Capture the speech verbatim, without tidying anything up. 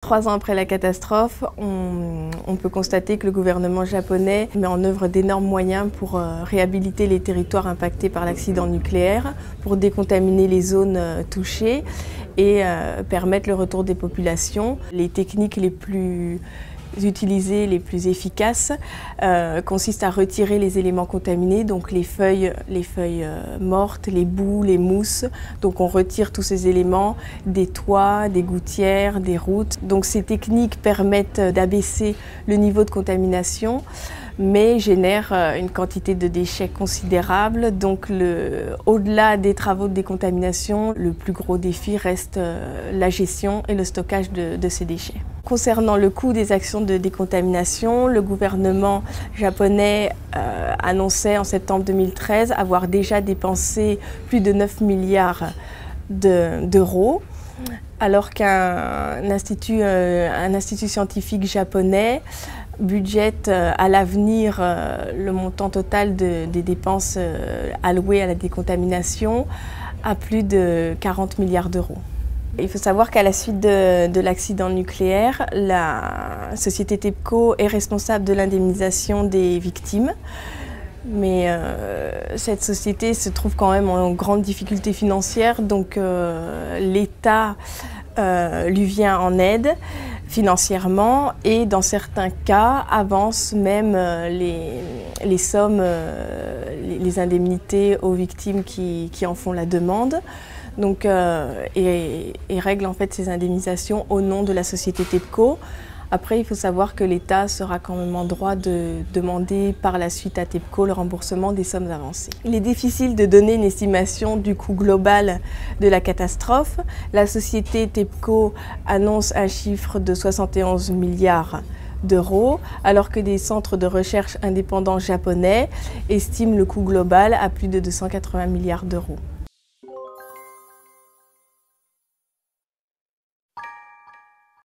Trois ans après la catastrophe, on, on peut constater que le gouvernement japonais met en œuvre d'énormes moyens pour euh, réhabiliter les territoires impactés par l'accident nucléaire, pour décontaminer les zones euh, touchées et euh, permettre le retour des populations. Les techniques les plus utilisées, les plus efficaces, euh, consistent à retirer les éléments contaminés, donc les feuilles, les feuilles euh, mortes, les boues, les mousses. Donc on retire tous ces éléments des toits, des gouttières, des routes. Donc ces techniques permettent d'abaisser le niveau de contamination, mais génèrent une quantité de déchets considérable. Donc le, au-delà des travaux de décontamination, le plus gros défi reste euh, la gestion et le stockage de, de ces déchets. Concernant le coût des actions de décontamination, le gouvernement japonais euh, annonçait en septembre deux mille treize avoir déjà dépensé plus de neuf milliards d'euros, de, alors qu'un institut, euh, un institut scientifique japonais budgète euh, à l'avenir euh, le montant total de, des dépenses euh, allouées à la décontamination à plus de quarante milliards d'euros. Il faut savoir qu'à la suite de, de l'accident nucléaire, la société TEPCO est responsable de l'indemnisation des victimes. Mais euh, cette société se trouve quand même en grande difficulté financière, donc euh, l'État euh, lui vient en aide financièrement et dans certains cas avance même les, les sommes, euh, les, les indemnités aux victimes qui, qui en font la demande. Donc, euh, et, et règle en fait ces indemnisations au nom de la société TEPCO. Après, il faut savoir que l'État sera quand même en droit de demander par la suite à TEPCO le remboursement des sommes avancées. Il est difficile de donner une estimation du coût global de la catastrophe. La société TEPCO annonce un chiffre de soixante et onze milliards d'euros, alors que des centres de recherche indépendants japonais estiment le coût global à plus de deux cent quatre-vingts milliards d'euros.